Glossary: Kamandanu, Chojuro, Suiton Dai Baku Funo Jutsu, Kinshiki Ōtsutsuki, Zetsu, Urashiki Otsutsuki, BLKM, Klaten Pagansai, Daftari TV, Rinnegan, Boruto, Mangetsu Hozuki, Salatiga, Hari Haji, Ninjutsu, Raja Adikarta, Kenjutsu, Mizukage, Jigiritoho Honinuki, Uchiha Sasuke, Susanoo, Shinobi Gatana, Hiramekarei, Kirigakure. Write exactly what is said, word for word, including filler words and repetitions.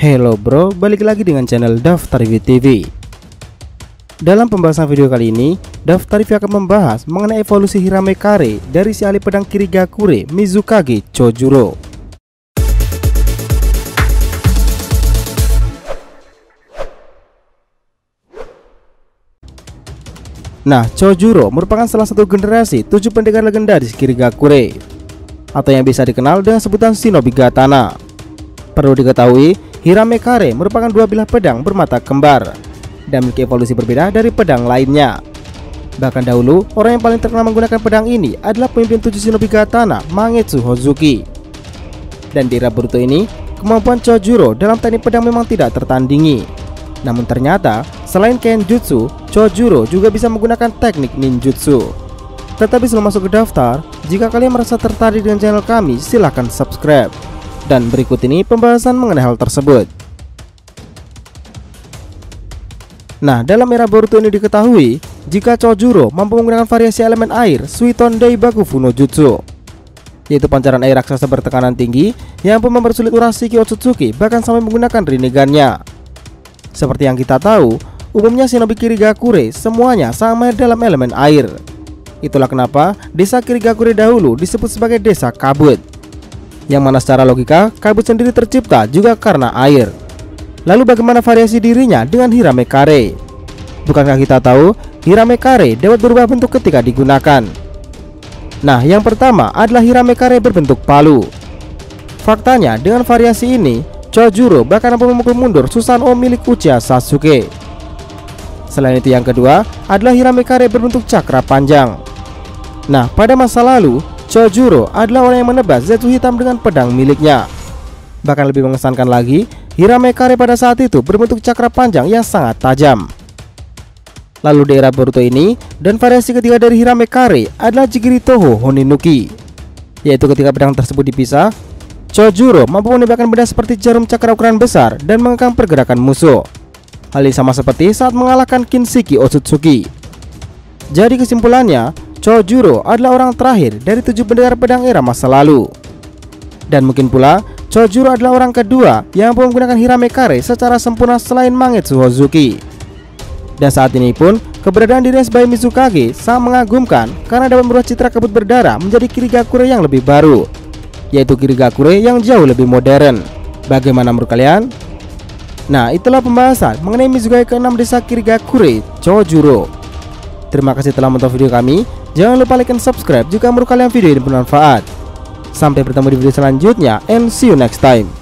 Hello bro, balik lagi dengan channel Daftari T V. Dalam pembahasan video kali ini, Daftari T V akan membahas mengenai evolusi Hiramekarei dari si ahli pedang Kirigakure Mizukage Chojuro. Nah, Chojuro merupakan salah satu generasi tujuh pendekar legendaris Kirigakure, atau yang bisa dikenal dengan sebutan Shinobi Gatana. Perlu diketahui, Hiramekarei merupakan dua bilah pedang bermata kembar dan memiliki evolusi berbeda dari pedang lainnya. Bahkan dahulu, orang yang paling terkenal menggunakan pedang ini adalah pemimpin tujuh Shinobi Gatana, Mangetsu Hozuki. Dan di era Boruto ini, kemampuan Chojuro dalam teknik pedang memang tidak tertandingi. Namun ternyata, selain Kenjutsu, Chojuro juga bisa menggunakan teknik Ninjutsu. Tetapi sebelum masuk ke daftar, jika kalian merasa tertarik dengan channel kami, silahkan subscribe. Dan berikut ini pembahasan mengenai hal tersebut. Nah, dalam era Boruto ini diketahui jika Chojuro mampu menggunakan variasi elemen air Suiton Dai Baku Funo Jutsu, yaitu pancaran air raksasa bertekanan tinggi yang mampu mempersulit Urashiki Otsutsuki bahkan sampai menggunakan rinnegannya. Seperti yang kita tahu, umumnya Shinobi Kirigakure semuanya sama dalam elemen air. Itulah kenapa desa Kirigakure dahulu disebut sebagai desa kabut, yang mana secara logika kabut sendiri tercipta juga karena air. Lalu bagaimana variasi dirinya dengan Hiramekarei? Bukankah kita tahu Hiramekarei dapat berubah bentuk ketika digunakan? Nah, yang pertama adalah Hiramekarei berbentuk palu. Faktanya dengan variasi ini Chojuro bahkan mampu memukul mundur Susanoo milik Uchiha Sasuke. Selain itu yang kedua adalah Hiramekarei berbentuk cakra panjang. Nah, pada masa lalu Chojuro adalah orang yang menebas Zetsu hitam dengan pedang miliknya. Bahkan lebih mengesankan lagi, Hiramekarei pada saat itu berbentuk cakra panjang yang sangat tajam. Lalu di era Boruto ini, dan variasi ketiga dari Hiramekarei adalah Jigiritoho Honinuki, yaitu ketika pedang tersebut dipisah, Chojuro mampu menembakkan benda seperti jarum cakra ukuran besar dan mengekang pergerakan musuh. Hal ini sama seperti saat mengalahkan Kinshiki Ōtsutsuki. Jadi kesimpulannya, Chojuro adalah orang terakhir dari tujuh pendekar pedang era masa lalu. Dan mungkin pula Chojuro adalah orang kedua yang mampu menggunakan Hiramekarei secara sempurna selain Mangetsu Hozuki. Dan saat ini pun keberadaan dirinya sebagai Mizukage sangat mengagumkan karena dapat merubah citra kabut berdarah menjadi Kirigakure yang lebih baru, yaitu Kirigakure yang jauh lebih modern. Bagaimana menurut kalian? Nah, itulah pembahasan mengenai Mizukage keenam desa Kirigakure, Chojuro. Terima kasih telah menonton video kami. Jangan lupa like dan subscribe jika menurut kalian video ini bermanfaat. Sampai bertemu di video selanjutnya, and see you next time.